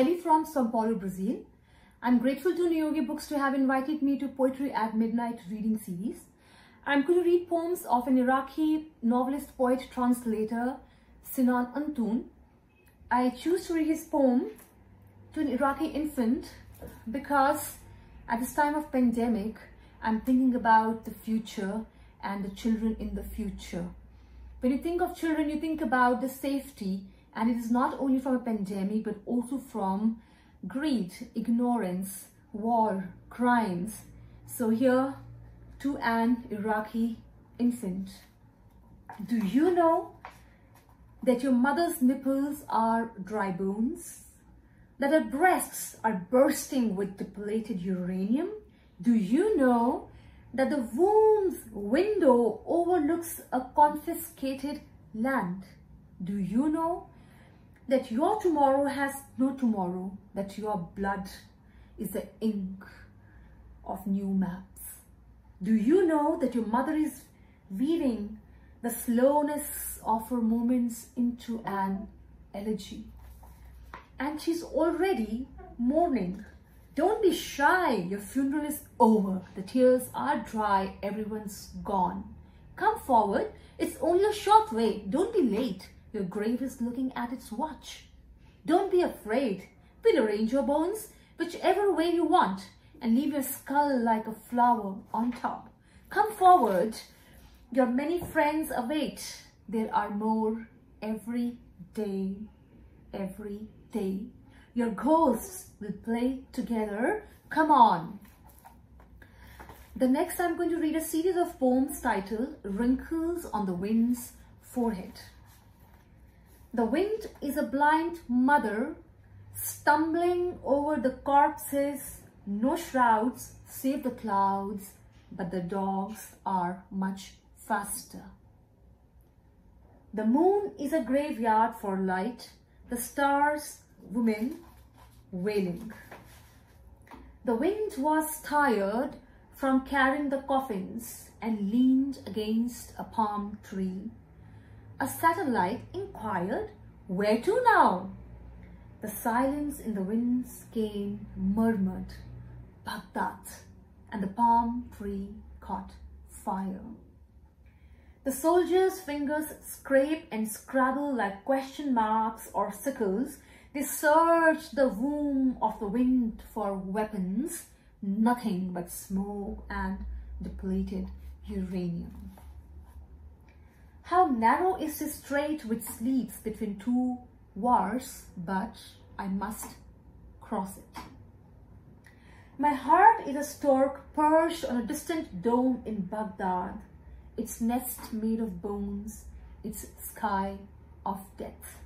Shelley from São Paulo, Brazil. I'm grateful to Niyogi Books to have invited me to Poetry at Midnight reading series. I'm going to read poems of an Iraqi novelist, poet, translator, Sinan Antoon. I choose to read his poem to an Iraqi infant because at this time of pandemic, I'm thinking about the future and the children in the future. When you think of children, you think about the safety, and it is not only from a pandemic, but also from greed, ignorance, war, crimes. So here to an Iraqi infant. Do you know that your mother's nipples are dry bones? That her breasts are bursting with depleted uranium? Do you know that the womb's window overlooks a confiscated land? Do you know that your tomorrow has no tomorrow, that your blood is the ink of new maps? Do you know that your mother is weaving the slowness of her moments into an elegy? And she's already mourning. Don't be shy, your funeral is over. The tears are dry, everyone's gone. Come forward, it's only a short way. Don't be late, your grave is looking at its watch. Don't be afraid, we'll arrange your bones whichever way you want and leave your skull like a flower on top. Come forward, your many friends await. There are more every day, every day. Your ghosts will play together. Come on. The next I'm going to read a series of poems titled Wrinkles on the Wind's Forehead. The wind is a blind mother stumbling over the corpses. No shrouds save the clouds, but the dogs are much faster. The moon is a graveyard for light. The stars, women wailing. The wind was tired from carrying the coffins and leaned against a palm tree. A satellite inquired, "Where to now?" The silence in the wind's cane murmured, "Baghdad," and the palm tree caught fire. The soldiers' fingers scrape and scrabble like question marks or sickles. They search the womb of the wind for weapons, nothing but smoke and depleted uranium. How narrow is the strait which sleeps between two wars, but I must cross it. My heart is a stork perched on a distant dome in Baghdad, its nest made of bones, its sky of death.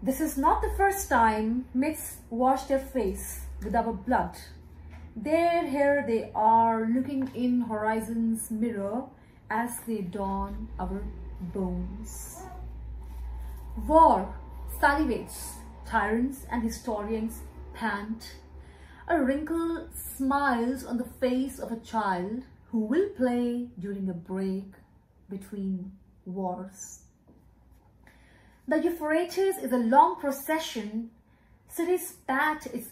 This is not the first time myths wash their face with our blood. There, here they are looking in horizon's mirror as they dawn our bones. War salivates, tyrants and historians pant. A wrinkle smiles on the face of a child who will play during a break between wars. The Euphrates is a long procession. Cities pat its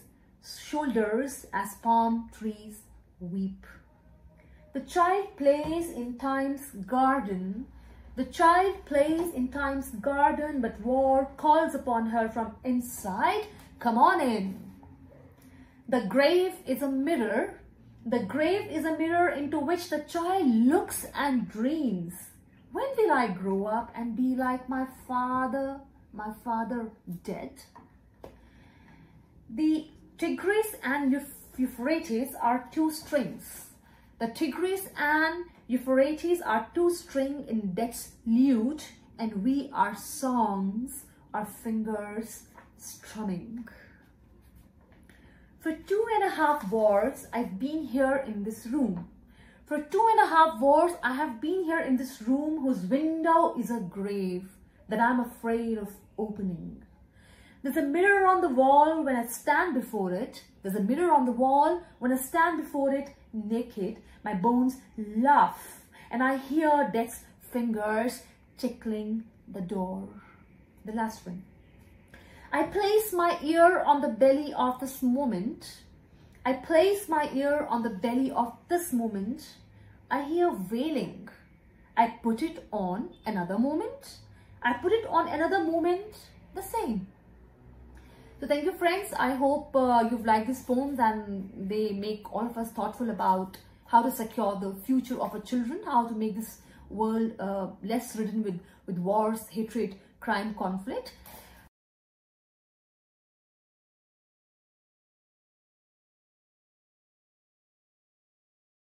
shoulders as palm trees weep. The child plays in time's garden. The child plays in time's garden, but war calls upon her from inside. Come on in. The grave is a mirror. The grave is a mirror into which the child looks and dreams. When will I grow up and be like my father dead? The Tigris and Euphrates are two strings. The Tigris and Euphrates are two string in death's lute, and we are songs, our fingers strumming. For 2.5 wars, I've been here in this room. For 2.5 wars, I have been here in this room whose window is a grave that I'm afraid of opening. There's a mirror on the wall when I stand before it. There's a mirror on the wall when I stand before it naked. My bones laugh and I hear death's fingers tickling the door. The last one. I place my ear on the belly of this moment. I place my ear on the belly of this moment. I hear wailing. I put it on another moment. I put it on another moment. The same. So thank you, friends. I hope you've liked these poems and they make all of us thoughtful about how to secure the future of our children, how to make this world less ridden with wars, hatred, crime, conflict.